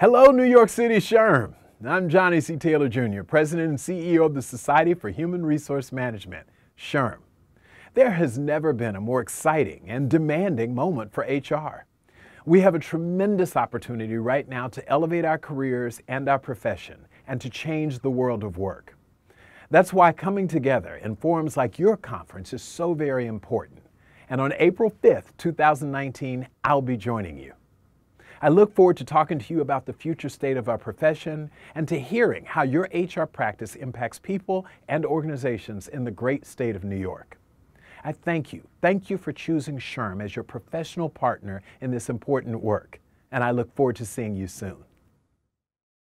Hello, New York City SHRM. I'm Johnny C. Taylor, Jr., President and CEO of the Society for Human Resource Management, SHRM. There has never been a more exciting and demanding moment for HR. We have a tremendous opportunity right now to elevate our careers and our profession and to change the world of work. That's why coming together in forums like your conference is so very important. And on April 5th, 2019, I'll be joining you. I look forward to talking to you about the future state of our profession and to hearing how your HR practice impacts people and organizations in the great state of New York. I thank you. Thank you for choosing SHRM as your professional partner in this important work, and I look forward to seeing you soon.